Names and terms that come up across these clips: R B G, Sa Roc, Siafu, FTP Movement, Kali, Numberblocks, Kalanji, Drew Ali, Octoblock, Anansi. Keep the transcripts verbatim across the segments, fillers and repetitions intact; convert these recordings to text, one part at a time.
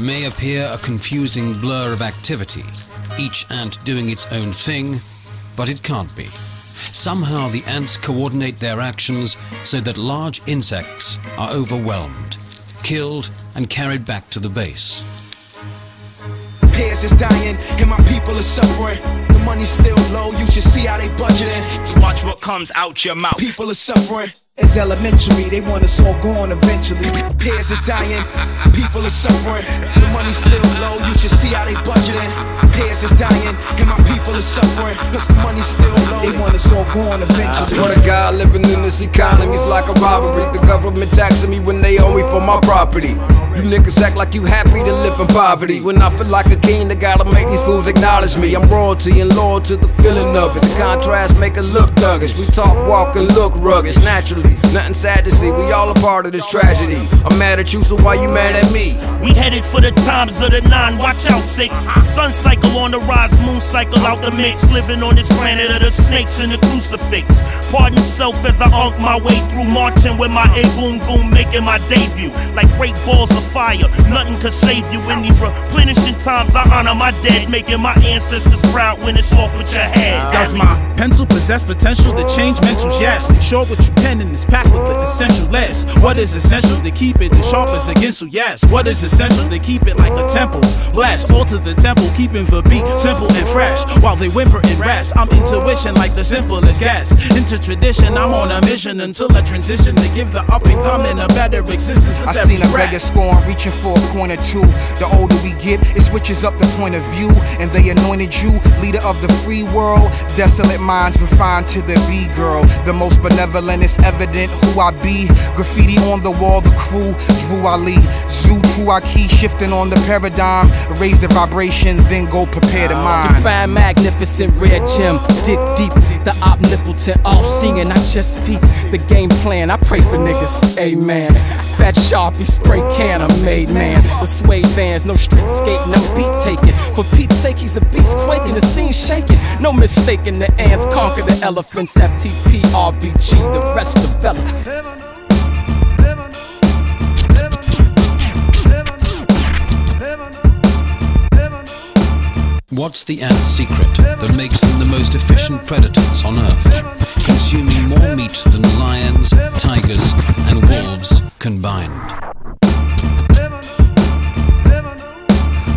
may appear a confusing blur of activity, each ant doing its own thing, but it can't be. Somehow the ants coordinate their actions so that large insects are overwhelmed, killed and carried back to the base. Pairs is dying and my people are suffering. The money's still low, you should see how they budgeting. Watch what comes out your mouth. People are suffering. It's elementary, they want us all gone eventually. Pairs is dying, people are suffering. The money's still low, you should see how they budgeting. Pairs is dying, and my people are suffering. Cause the money's still low, they want us all gone eventually. I swear to God, living in this economy's like a robbery. The government taxing me when they owe me for my property. You niggas act like you happy to live in poverty. When I feel like a king, I gotta make these fools acknowledge me. I'm royalty and loyal to the feeling of it. The contrast make it look thuggish. We talk, walk, and look rugged, naturally. Nothing sad to see, we all a part of this tragedy. I'm mad at you, so why you mad at me? We headed for the times of the nine, watch out six. Sun cycle on the rise, moon cycle out the mix. Living on this planet of the snakes and the crucifix. Pardon self as I honk my way through, marching with my A-boom boom, making my debut. Like great balls of fire, nothing could save you. In these replenishing times, I honor my dead, making my ancestors proud when it's off with your head. Does my pencil possess potential to change mentals? Yes, sure what you pen in this packed with the essential less. What is essential to keep it the sharpest against you? Yes. What is essential to keep it like a temple? Blast, alter the temple, keeping the beat simple and fresh. While they whimper and rest, I'm intuition like the simplest guess. Into tradition, I'm on a mission until I transition to give the up and coming a better existence. I seen a beggar scorn reaching for a corner too. The older we get, it switches up the point of view. And they anointed you, leader of the free world. Desolate minds refined to the B-girl. The most benevolent is ever who I be, graffiti on the wall, the crew, Drew Ali, Zoo to our key, shifting on the paradigm, raise the vibration, then go prepare the mind. Define magnificent, rare gem, dig deep, the omnipotent, all singing, I just peep, the game plan, I pray for niggas, amen. Fat Sharpie, spray can, I'm made man, with suede vans, no street skate, no beat taking, for Pete's sake, he's a beast quaking, the scene shaking, no mistaking, the ants conquer the elephants, F T P, R B G, the rest of development. What's the ant's secret that makes them the most efficient predators on Earth, consuming more meat than lions, tigers, and wolves combined?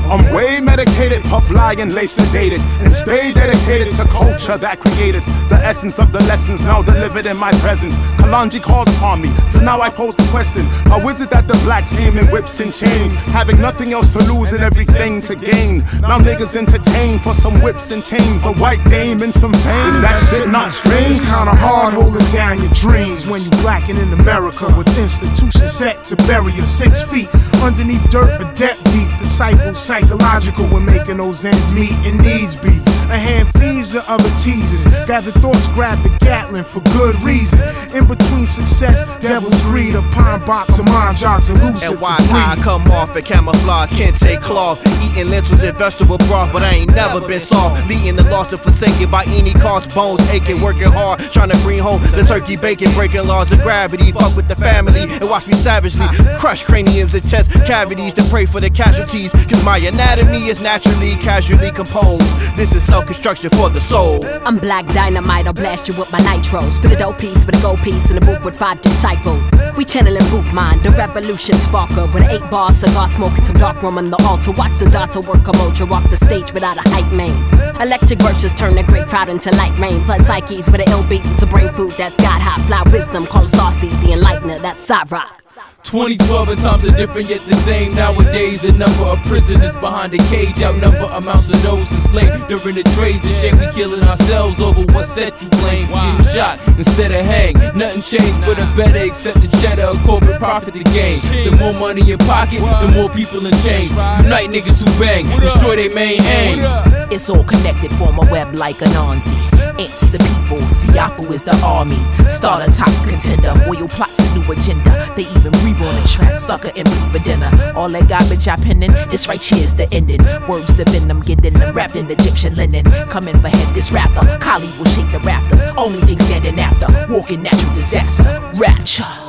I'm way medicated, puff lying, lay sedated, and stay dedicated to culture that created the essence of the lessons now delivered in my presence. Kalanji called upon me, so now I pose the question: how is it that the blacks came in whips and chains, having nothing else to lose and everything to gain? Now niggas entertain for some whips and chains, a white dame and some fame. Is that shit not strange? It's kinda hard holding down your dreams when you blacking in America with institutions set to bury you six feet underneath dirt, a depth deep, disciples psych. Psychological, we're making those ends meet and needs be. A hand feeds the other teases. Gather thoughts, grab the Gatlin for good reason. In between success, devil's greed, a pine box, a mind jogs, elusive. And why I come off at camouflage, can't take cloth. Eating lentils and vegetable broth, but I ain't never been soft. Leading the lost and forsaken by any cost. Bones aching, working hard, trying to bring home the turkey bacon. Breaking laws of gravity, fuck with the family and watch me savagely crush craniums and chest cavities to pray for the casualties. Cause my anatomy is naturally, casually composed. This is self-construction for the soul. I'm black dynamite, I'll blast you with my nitro. Spit a dope piece with a gold piece in a booth with five disciples. We channeling boot mind, the revolution sparker. With an eight bar cigar smoking some dark room on the altar. Watch the doctor work a mojo, walk the stage without a hype man. Electric verses turn the great crowd into light rain. Flood psyches with an ill beat and some brain food that's got hot. Fly wisdom, call a star seed, the enlightener, that's Sa Roc. twenty twelve and times are different yet the same. Nowadays the number of prisoners behind the cage outnumber amounts of those enslaved during the trades. And shame we killing ourselves over what set you blame. Wow. Getting shot instead of hang. Nothing changed nah. for the better except the cheddar of corporate profit to gain. The more money in pockets, wow. the more people in chains. Unite niggas who bang, destroy their main aim. It's all connected, form a web like Anansi. Ants the people, Siafu is the army. Start a top contender, royal plots a new agenda. They even on the track, sucker M C for dinner. All that garbage I penning, this right here's the ending. Words the venom, getting them wrapped in Egyptian linen. Come in for head, this rapper, Kali will shake the rafters. Only thing standing after, walking natural disaster, rapture.